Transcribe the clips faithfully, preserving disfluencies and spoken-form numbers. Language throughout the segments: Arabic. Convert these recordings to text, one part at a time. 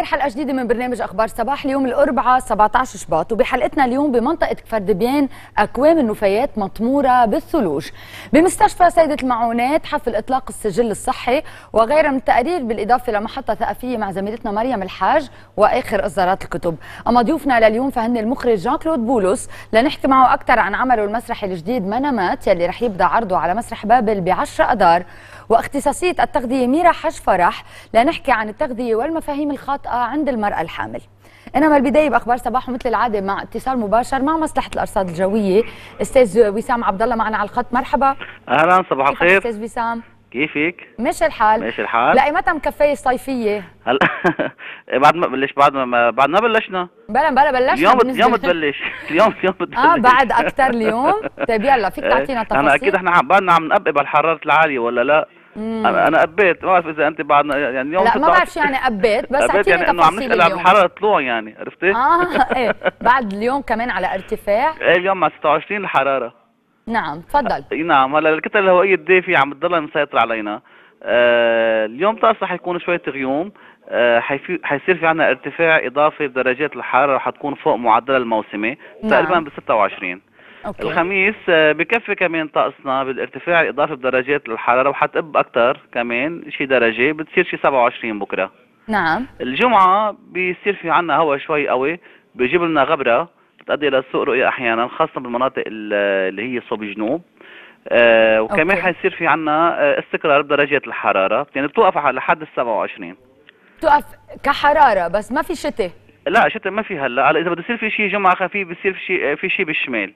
الخير، حلقة جديدة من برنامج أخبار صباح اليوم الأربعاء سبعة عشر شباط، وبحلقتنا اليوم بمنطقة كفر دبيان أكوام النفايات مطمورة بالثلوج، بمستشفى سيدة المعونات حفل إطلاق السجل الصحي وغيرها من التقارير، بالإضافة لمحطة ثقافية مع زميلتنا مريم الحاج وآخر إصدارات الكتب. أما ضيوفنا لليوم فهن المخرج جان كلود بولس لنحكي معه أكثر عن عمله المسرحي الجديد منامات يلي رح يبدأ عرضه على مسرح بابل بعشرة آذار، واختصاصية التغذية ميرا حش فرح لنحكي عن التغذية والمفاهيم الخاطئة عند المرأة الحامل. انما البداية باخبار صباح مثل العادة مع اتصال مباشر مع مصلحة الارصاد الجوية. استاذ وسام عبد الله معنا على الخط، مرحبا. اهلا، صباح الخير استاذ وسام، كيفك؟ ماشي الحال ماشي الحال. لا متى مكفية الصيفية؟ هلا بعد ما بلش بعد ما بعد ما بلشنا بلا بلا بلشنا اليوم اليوم بتبلش اليوم اليوم بتبلش اه بعد اكثر اليوم. طيب يلا فيك تعطينا تفاصيل؟ انا اكيد احنا عبالنا عم نقبب على الحرارة العالية ولا لا؟ مم. انا قبيت، ما بعرف اذا انت بعد يعني يوم لا ما بعرف يعني قبيت، بس قبيت يعني انه عم نسال عن الحراره طلوع، يعني عرفتي؟ اه ايه بعد اليوم كمان على ارتفاع، ايه اليوم على ستة وعشرين الحراره. نعم تفضل. آه نعم، هلا الكتله الهوائيه الدافئه عم تضلها مسيطره علينا. آه اليوم طقس رح يكون شويه غيوم، آه حيصير في عنا ارتفاع اضافي بدرجات الحراره، رح تكون فوق معدل الموسمي تقريبا ب ستة وعشرين. أوكي. الخميس بكفي كمان طقسنا بالارتفاع الاضافي بدرجات الحراره، وحتقب اكثر كمان شي درجه، بتصير شي سبعة وعشرين بكره. نعم. الجمعه بيصير في عنا هواء شوي قوي، بيجيب لنا غبره بتؤدي الى سوء رؤيه احيانا، خاصه بالمناطق اللي هي صوب جنوب. آه وكمان حيصير في عنا استقرار بدرجات الحراره، يعني بتوقف على حد ال سبعة وعشرين. بتوقف كحراره بس ما في شتاء؟ لا شتاء ما في. هلا هلا اذا بده يصير في شي جمعه خفيف، بصير في شي في شي بالشمال.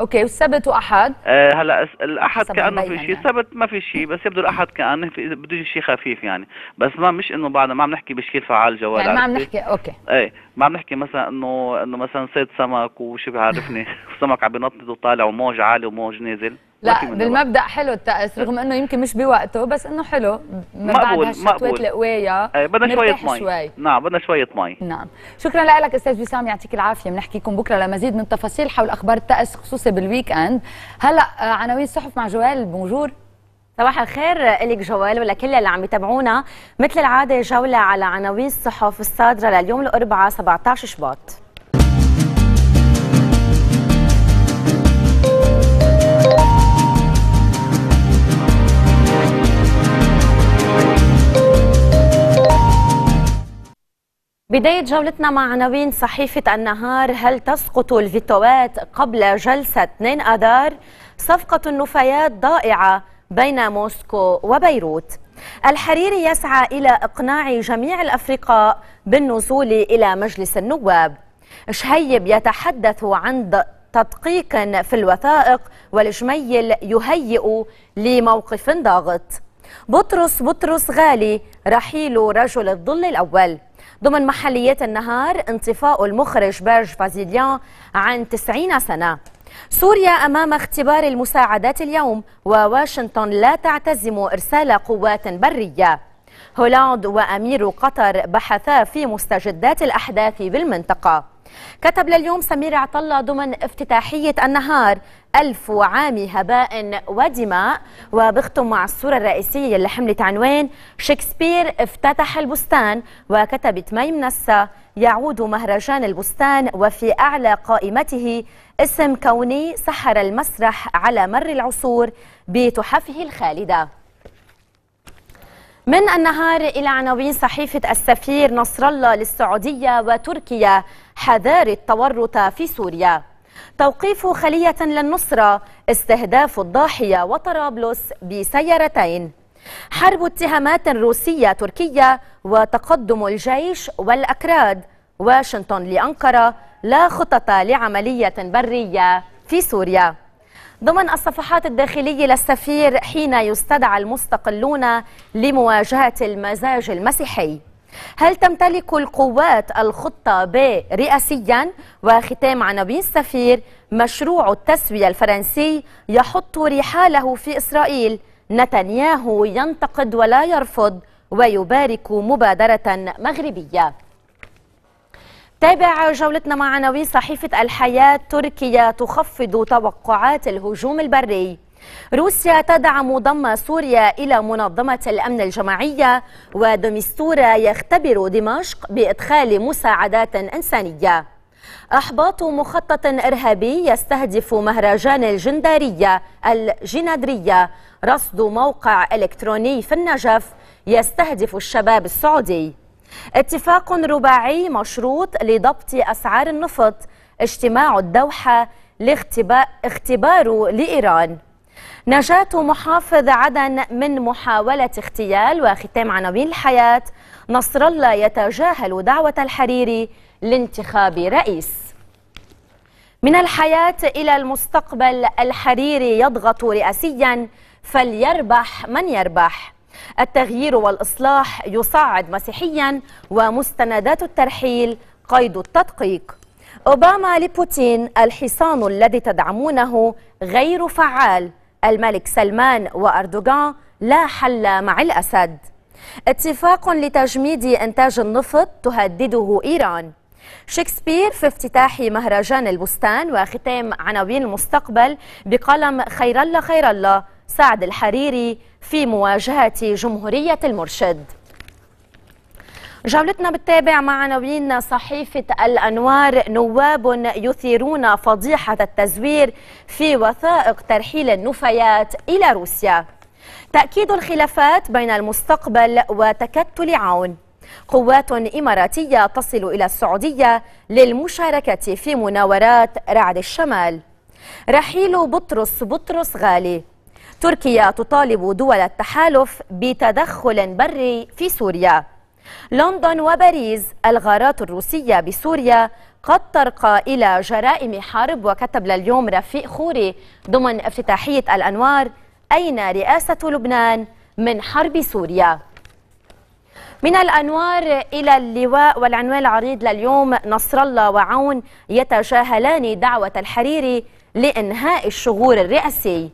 اوكي. والسبت واحد؟ آه هلا الاحد كانه في شيء، السبت ما في شيء، بس يبدو الاحد كانه بده يجي شيء خفيف يعني، بس ما مش انه بعد ما عم نحكي بشكل فعال جوال يعني، ما عم نحكي. اوكي ايه ما عم نحكي مثلا انه انه مثلا صيد سمك وشو بيعرفني السمك عم بينطط وطالع وموج عالي وموج نازل. لا بالمبدا حلو الطقس، رغم انه يمكن مش بوقته، بس انه حلو من بعد هالشتوات القويه، بدنا شويه مي. نعم بدنا شويه مي. نعم شكرا لك استاذ وسام، يعطيك العافيه. بنحكيكم بكره لمزيد من التفاصيل حول اخبار الطقس خصوصي بالويك اند. هلا عناوين الصحف مع جوال بونجور. صباح الخير إليك جوال ولكل اللي عم يتابعونا، مثل العاده جوله على عناوين الصحف الصادره لليوم الاربعاء سبعة عشر شباط. بداية جولتنا مع عناوين صحيفة النهار. هل تسقط الفيتوات قبل جلسة اثنين آذار؟ صفقة النفايات ضائعة بين موسكو وبيروت. الحريري يسعى إلى إقناع جميع الأفرقاء بالنزول إلى مجلس النواب. شهيب يتحدث عن تدقيق في الوثائق، والجميل يهيئ لموقف ضاغط. بطرس بطرس غالي رحيل رجل الظل الأول. ضمن محليات النهار، انطفاء المخرج برج فازيليان عن تسعين سنة. سوريا أمام اختبار المساعدات اليوم، وواشنطن لا تعتزم إرسال قوات برية. هولاند وأمير قطر بحثا في مستجدات الأحداث بالمنطقة. كتب لليوم سمير عطلة ضمن افتتاحية النهار، ألف عام هباء ودماء. وبختم مع الصورة الرئيسية اللي حملت عنوان شكسبير افتتح البستان، وكتبت ميم نسا يعود مهرجان البستان وفي أعلى قائمته اسم كوني سحر المسرح على مر العصور بتحفه الخالدة. من النهار إلى عناوين صحيفة السفير. نصر الله للسعودية وتركيا حذار التورط في سوريا. توقيف خلية للنصرة، استهداف الضاحية وطرابلس بسيارتين. حرب اتهامات روسية تركية وتقدم الجيش والأكراد. واشنطن لأنقرة لا خطط لعملية برية في سوريا. ضمن الصفحات الداخلية للسفير، حين يستدعى المستقلون لمواجهة المزاج المسيحي. هل تمتلك القوات الخطة ب رئاسيا؟ وختام عناوين السفير، مشروع التسوية الفرنسي يحط رحاله في إسرائيل، نتنياهو ينتقد ولا يرفض ويبارك مبادرة مغربية. تابع جولتنا مع عناوين صحيفة الحياة. تركيا تخفض توقعات الهجوم البري. روسيا تدعم ضم سوريا إلى منظمة الأمن الجماعية، ودميستورا يختبر دمشق بإدخال مساعدات إنسانية. إحباط مخطط إرهابي يستهدف مهرجان الجندارية الجندرية، رصد موقع إلكتروني في النجف يستهدف الشباب السعودي. اتفاق رباعي مشروط لضبط أسعار النفط، اجتماع الدوحة لاختبار لإيران. نجاة محافظ عدن من محاولة اغتيال. وختام عناوين الحياة، نصر الله يتجاهل دعوة الحريري لانتخاب رئيس. من الحياة إلى المستقبل، الحريري يضغط رئاسيا فليربح من يربح. التغيير والإصلاح يصعد مسيحيا، ومستندات الترحيل قيد التدقيق. أوباما لبوتين، الحصان الذي تدعمونه غير فعال. الملك سلمان وأردوغان، لا حل مع الأسد. اتفاق لتجميد إنتاج النفط تهدده إيران. شكسبير في افتتاح مهرجان البستان. وختام عناوين المستقبل بقلم خير الله خير الله، سعد الحريري في مواجهة جمهورية المرشد. جولتنا بتتابع مع عناوين صحيفة الأنوار. نواب يثيرون فضيحة التزوير في وثائق ترحيل النفايات إلى روسيا. تأكيد الخلافات بين المستقبل وتكتل عون. قوات إماراتية تصل إلى السعودية للمشاركة في مناورات رعد الشمال. رحيل بطرس بطرس غالي. تركيا تطالب دول التحالف بتدخل بري في سوريا. لندن وباريس، الغارات الروسية بسوريا قد ترقى إلى جرائم حرب. وكتب لليوم رفيق خوري ضمن افتتاحية الأنوار، أين رئاسة لبنان من حرب سوريا؟ من الأنوار إلى اللواء، والعنوان العريض لليوم، نصر الله وعون يتجاهلان دعوة الحريري لإنهاء الشغور الرئاسي.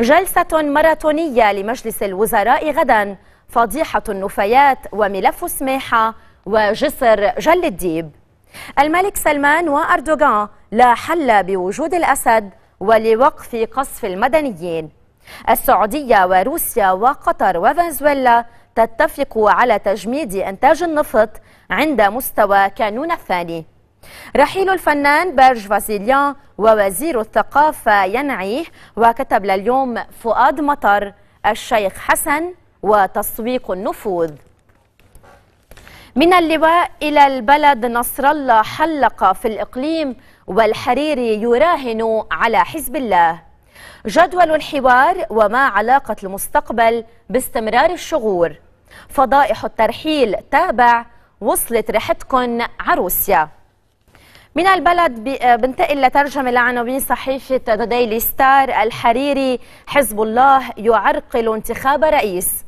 جلسة ماراثونية لمجلس الوزراء غدا، فضيحة النفايات وملف سماحة وجسر جل الديب. الملك سلمان وأردوغان، لا حل بوجود الأسد ولوقف قصف المدنيين. السعودية وروسيا وقطر وفنزويلا تتفق على تجميد إنتاج النفط عند مستوى كانون الثاني. رحيل الفنان برج فازيليان ووزير الثقافة ينعيه. وكتب لليوم فؤاد مطر، الشيخ حسن وتسويق النفوذ. من اللواء إلى البلد، نصر الله حلق في الإقليم، والحريري يراهن على حزب الله. جدول الحوار وما علاقة المستقبل باستمرار الشغور. فضائح الترحيل تابع، وصلت ريحتكن عروسيا. من البلد بنتقل لترجمة لعناوين صحيفة ذا ديلي ستار. الحريري، حزب الله يعرقل انتخاب رئيس.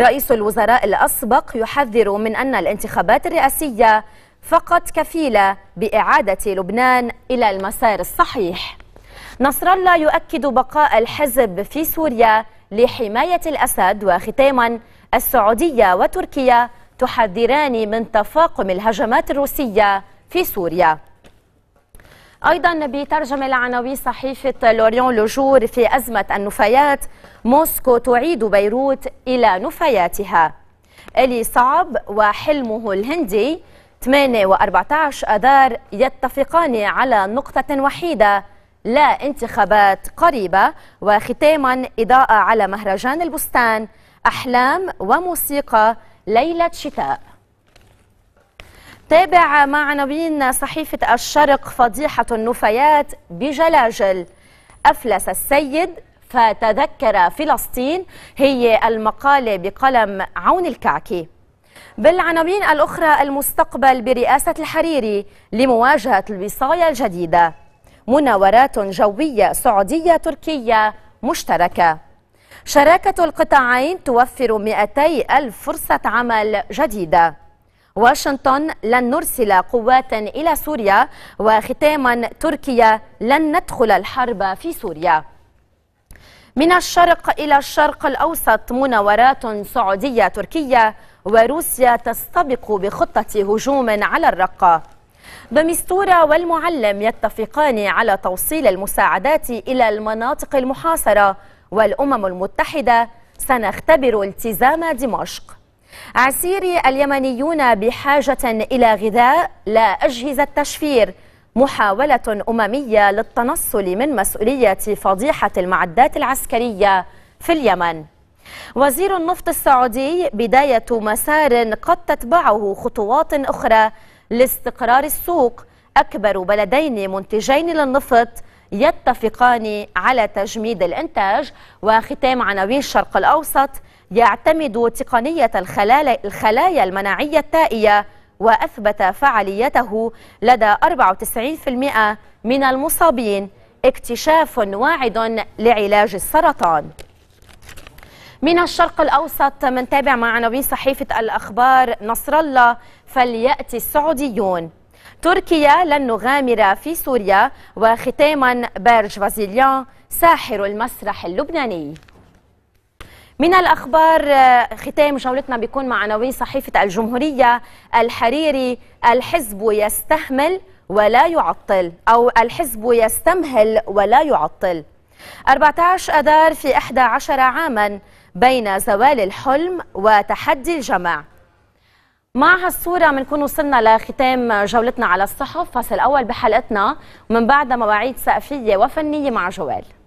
رئيس الوزراء الأسبق يحذر من أن الانتخابات الرئاسية فقط كفيلة بإعادة لبنان إلى المسار الصحيح. نصر الله يؤكد بقاء الحزب في سوريا لحماية الأسد. وختاما، السعودية وتركيا تحذران من تفاقم الهجمات الروسية في سوريا. أيضا بترجمة لعناوين صحيفة لوريون لوجور في أزمة النفايات، موسكو تعيد بيروت إلى نفاياتها. إلي صعب وحلمه الهندي، ثمانية وأربعة عشر آذار يتفقان على نقطة وحيدة، لا انتخابات قريبة. وختاما، إضاءة على مهرجان البستان، أحلام وموسيقى ليلة شتاء. تابع مع عناوين صحيفة الشرق، فضيحة النفايات بجلاجل. أفلس السيد فتذكر فلسطين، هي المقالة بقلم عون الكعكي. بالعناوين الأخرى، المستقبل برئاسة الحريري لمواجهة الوصاية الجديدة. مناورات جوية سعودية تركية مشتركة. شراكة القطاعين توفر مئتي ألف فرصة عمل جديدة. واشنطن، لن نرسل قوات إلى سوريا. وختاما، تركيا، لن ندخل الحرب في سوريا. من الشرق إلى الشرق الأوسط، مناورات سعودية تركية، وروسيا تستبق بخطة هجوم على الرقة. دميستورا والمعلم يتفقان على توصيل المساعدات إلى المناطق المحاصرة والأمم المتحدة سنختبر التزام دمشق. عسيري: اليمنيون بحاجة إلى غذاء لا أجهزة تشفير، محاولة أممية للتنصل من مسؤولية فضيحة المعدات العسكرية في اليمن. وزير النفط السعودي: بداية مسار قد تتبعه خطوات أخرى لاستقرار السوق. أكبر بلدين منتجين للنفط يتفقان على تجميد الإنتاج. وختام عناوين الشرق الأوسط: يعتمد تقنية الخلايا المناعية التائية وأثبت فعاليته لدى أربعة وتسعين بالمئة من المصابين. اكتشاف واعد لعلاج السرطان. من الشرق الأوسط منتابع مع عناوين صحيفة الأخبار. نصر الله: فليأتي السعوديون. تركيا: لن نغامر في سوريا. وختاما برج فازيليان: ساحر المسرح اللبناني. من الأخبار ختام جولتنا بيكون مع عناوين صحيفة الجمهورية. الحريري: الحزب يستهمل ولا يعطل، أو الحزب يستمهل ولا يعطل. أربعة عشر أذار في إحدى عشر عاما بين زوال الحلم وتحدي الجمع. مع هالصورة بنكون وصلنا لختام جولتنا على الصحف. فصل أول بحلقتنا، ومن بعدها مواعيد سقفية وفنية مع جوال.